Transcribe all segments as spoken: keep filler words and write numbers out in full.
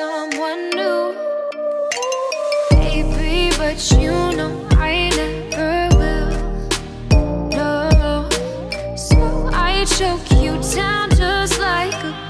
someone new, baby, but you know I never will, no, so I choke you down just like a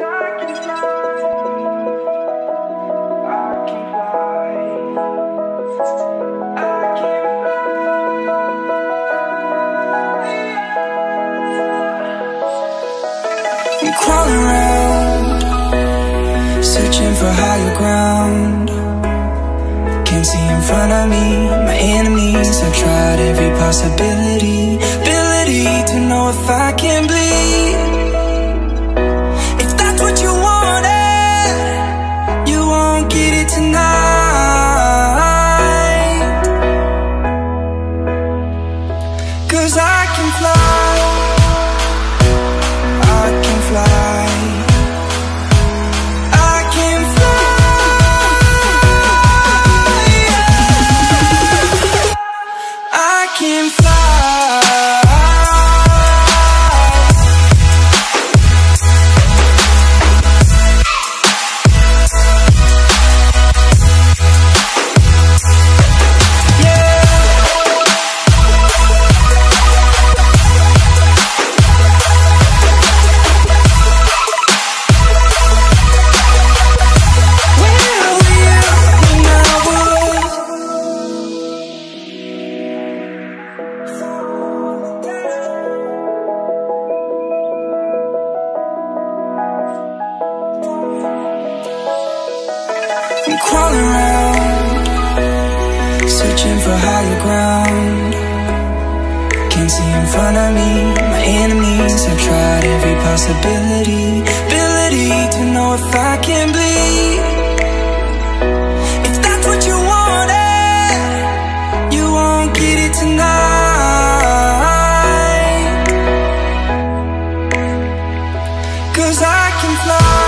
I can fly. crawl around, searching for higher ground. Can't see in front of me, my enemies. I've tried every possibility, ability to know if I can bleed. Crawling around, searching for higher ground. Can't see in front of me, my enemies. I've tried every possibility, ability to know if I can bleed. If that's what you wanted, you won't get it tonight. Cause I can fly,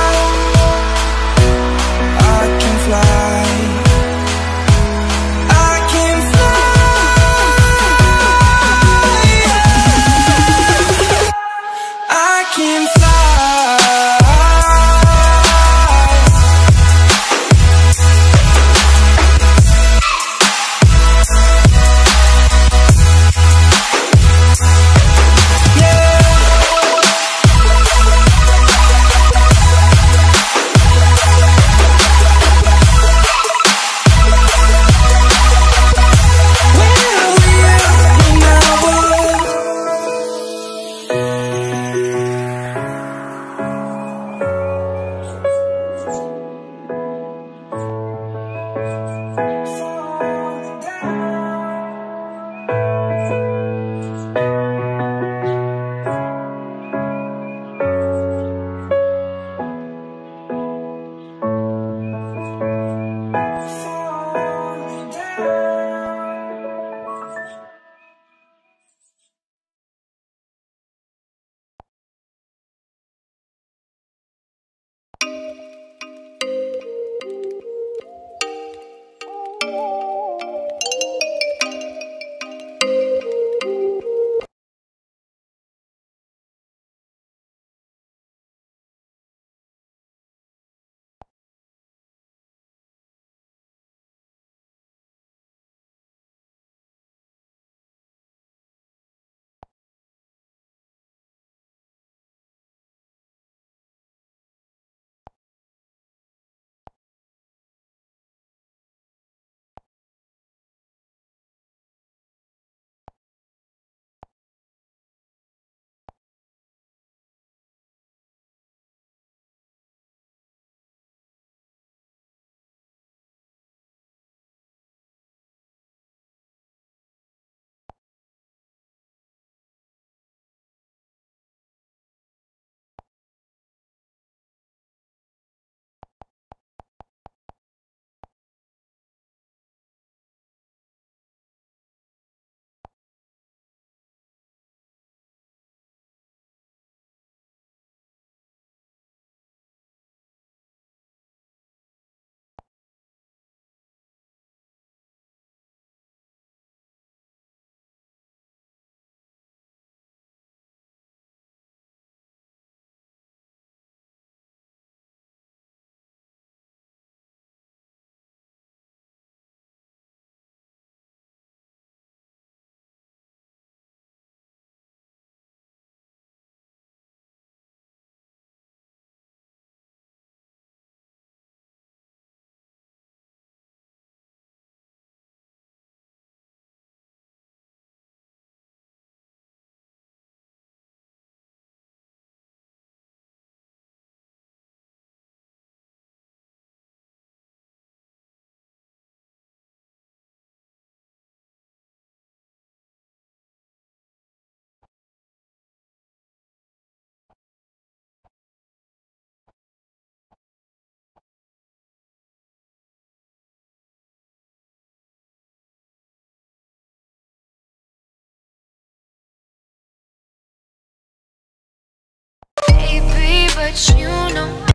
but you know.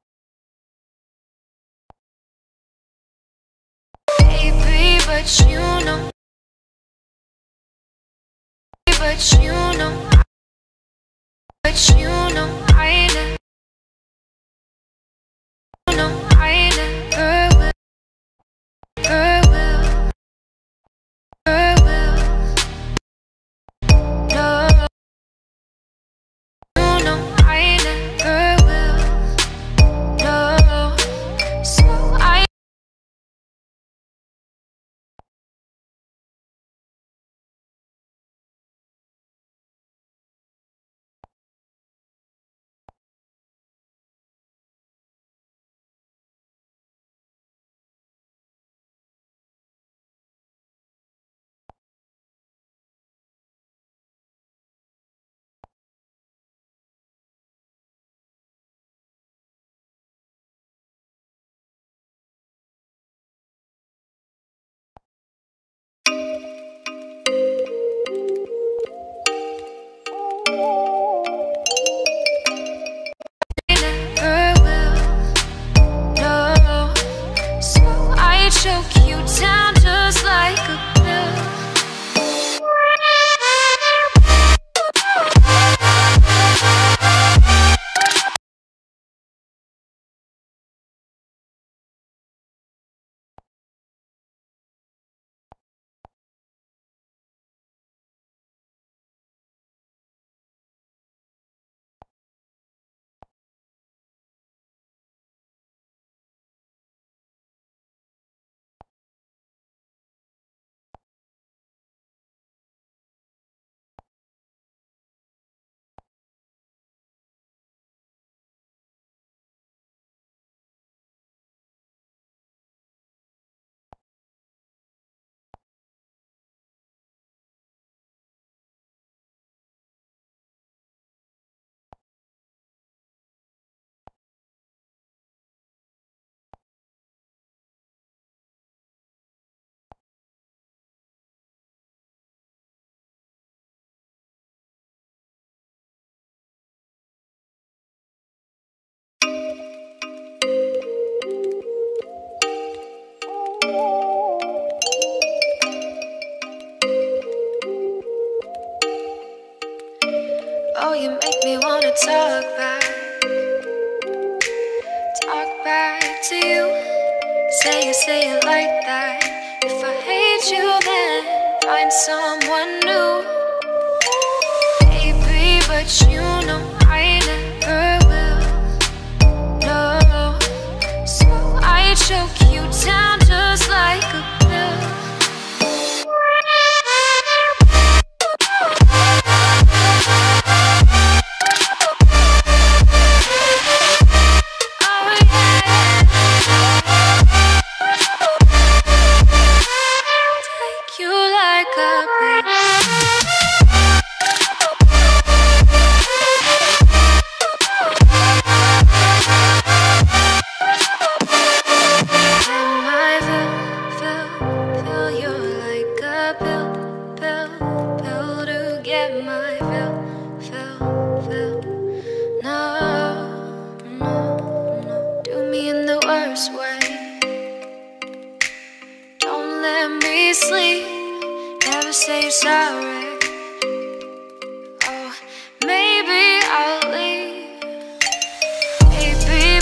But you know. Baby, but you know. But you know. But you know I know. Choke you down just like a pill. Oh, you make me wanna talk back, talk back to you. Say it, say it like that. If I hate you, then find someone new. Baby, but you know I never will. No, so I choke you down just like a pill.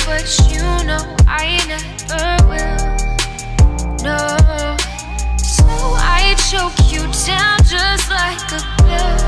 But you know I never yeah.